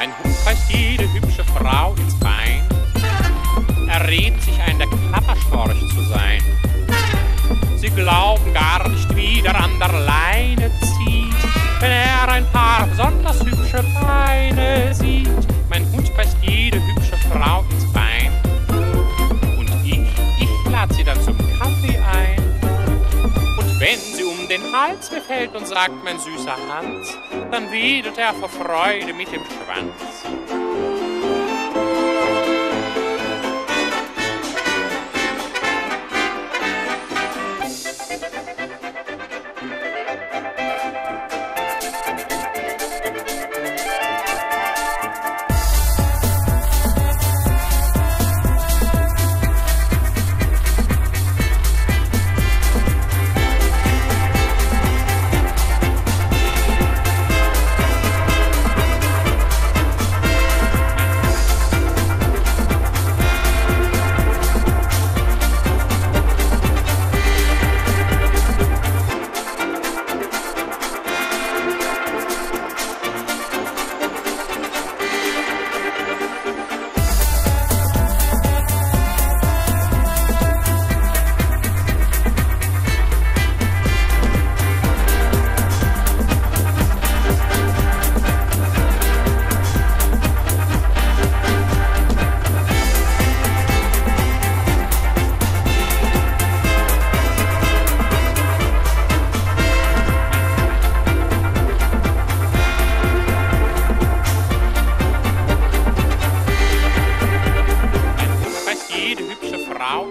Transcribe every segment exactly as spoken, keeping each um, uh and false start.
Ein Hund reißt jede hübsche Frau ins Bein. Er rät sich ein, der Klapperstorch zu sein. Sie glauben gar nicht, wie der an der Leine zieht, wenn er ein paar besonders hübsche Beine sieht. Mein Hund beißt jede hübsche Frau ins Bein. Und ich, ich lad sie dann zum Kaffee ein. Und wenn sie um den Hals mir fällt und sagt, mein süßer Hans, dann wedelt er vor Freude mit dem Schwanz.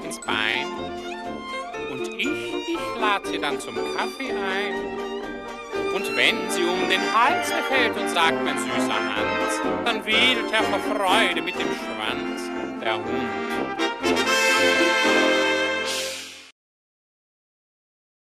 Ins Bein. Und ich, ich lade sie dann zum Kaffee ein. Und wenn sie um den Hals fällt und sagt, mein süßer Hans, dann wedelt er vor Freude mit dem Schwanz, der Hund.